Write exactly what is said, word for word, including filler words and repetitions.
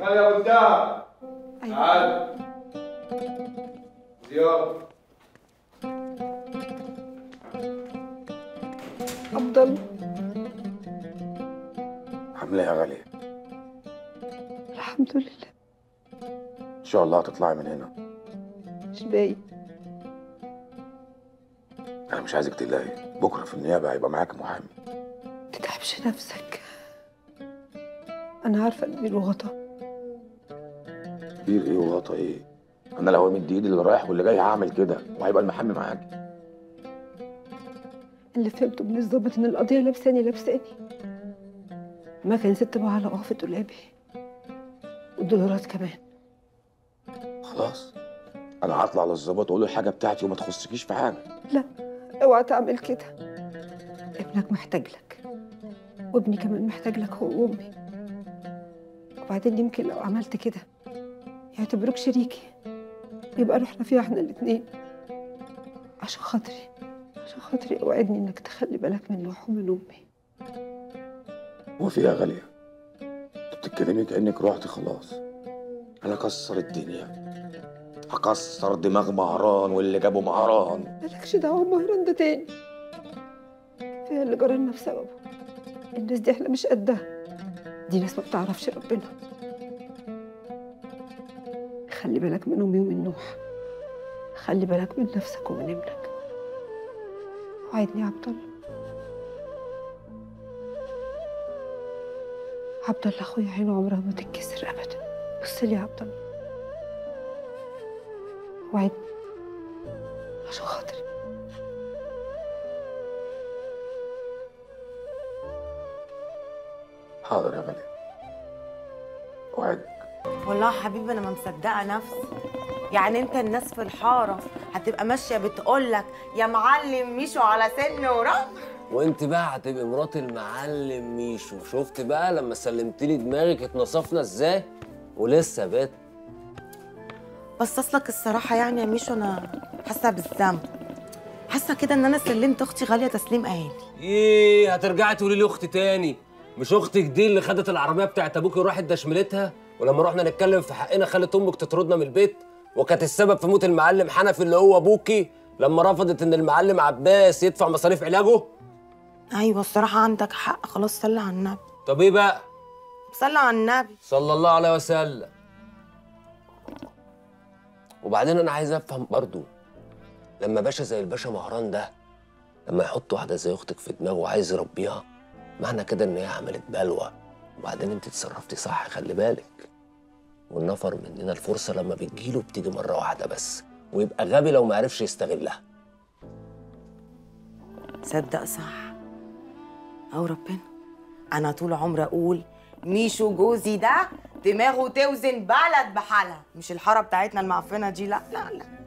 يا قدام. تعال زيارة أفضل. عاملة يا غالية؟ الحمد لله. إن شاء الله هتطلعي من هنا. مش باقي. أنا مش عايزك تقلقي، بكرة في النيابة هيبقى معاك محامي. ما تتعبش نفسك. أنا عارفة إن دي الغلطة. كتير إيه وغلطة إيه؟ أنا لو مدي إيدي اللي رايح واللي جاي هعمل كده، وهيبقى المحامي معاكي. اللي فهمته من الظابط ان القضيه لابساني لابساني. ما كان ست بقى على وقفه قلابي والدولارات كمان. خلاص انا هطلع للظابط واقول له الحاجه بتاعتي وما تخصكيش في حاجه. لا اوعى تعمل كده، ابنك محتاج لك وابني كمان محتاج لك هو وامي. وبعدين يمكن لو عملت كده يعتبروك شريكي، يبقى رحنا فيها احنا الاثنين. عشان خاطري عشان خاطري اوعدني انك تخلي بالك مني ومن امي. هو في يا غاليه؟ انت بتتكلمي كانك روحتي خلاص. انا هكسر الدنيا، هكسر دماغ مهران واللي جابه مهران. مالكش دعوه بمهران ده تاني، فيها اللي جرى لنا بسببه. الناس دي احنا مش قدها، دي ناس ما بتعرفش ربنا. خلي بالك من امي ومن نوح، خلي بالك من نفسك ومن ابنك. وعدني يا عبد الله. عبد الله اخويا عينه عمرها ما تتكسر ابدا. بص لي يا عبد الله، وعدني عشان خاطري. حاضر يا غالي، وعدك. والله يا حبيبي انا ما مصدقه نفسي. يعني انت الناس في الحاره هتبقى ماشيه بتقول لك يا معلم ميشو على سن ورم، وانت بقى هتبقي مرات المعلم ميشو. شفت بقى لما سلمت لي دماغك اتنصفنا ازاي؟ ولسه بت بس اصلك الصراحه يعني يا ميشو انا حاسه بالذنب، حاسه كده ان انا سلمت اختي غاليه تسليم اهالي. ايه هترجعي تقولي لي اختي تاني؟ مش اختك دي اللي خدت العربيه بتاعت ابوك وراحت دشملتها، ولما رحنا نتكلم في حقنا خلت امك تطردنا من البيت، وكانت السبب في موت المعلم حنفي اللي هو ابوكي لما رفضت ان المعلم عباس يدفع مصاريف علاجه؟ ايوه الصراحه عندك حق، خلاص صلي على النبي. طب ايه بقى؟ صلي على النبي صلى الله عليه وسلم. وبعدين انا عايز افهم برضو، لما باشا زي الباشا مهران ده لما يحط واحده زي اختك في دماغه وعايز يربيها، معنى كده ان هي عملت بلوى. وبعدين انت اتصرفتي صح، خلي بالك. والنفر مننا الفرصة لما بتجيله بتيجي مرة واحدة بس، ويبقى غبي لو ما عرفش يستغلها. تصدق صح. أو ربنا أنا طول عمري أقول ميشو جوزي ده دماغه توزن بلد بحالها، مش الحارة بتاعتنا المعفنة دي. لا لا لا